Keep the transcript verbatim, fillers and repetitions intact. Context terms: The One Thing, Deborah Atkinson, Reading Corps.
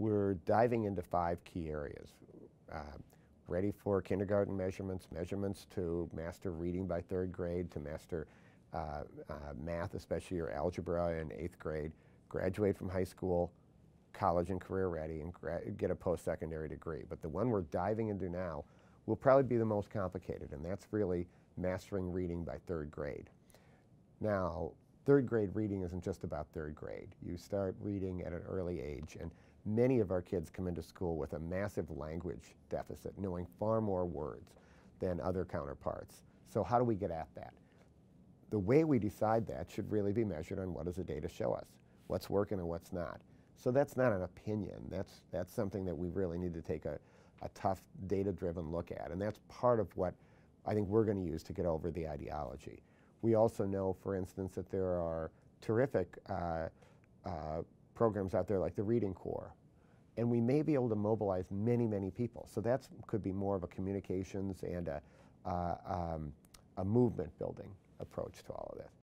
we're diving into five key areas. Uh, ready for kindergarten measurements, measurements to master reading by third grade, to master uh, uh, math, especially your algebra in eighth grade, graduate from high school, college and career ready, and gra get a post-secondary degree. But the one we're diving into now will probably be the most complicated, and that's really mastering reading by third grade. Now, third grade reading isn't just about third grade. You start reading at an early age, and many of our kids come into school with a massive language deficit, knowing far more words than other counterparts. So how do we get at that? The way we decide that should really be measured on what does the data show us, what's working and what's not. So that's not an opinion. That's, that's something that we really need to take a, a tough data-driven look at, and that's part of what I think we're going to use to get over the ideology. We also know, for instance, that there are terrific uh, uh, programs out there like the Reading Corps, and we may be able to mobilize many, many people. So that could be more of a communications and a, uh, um, a movement building approach to all of this.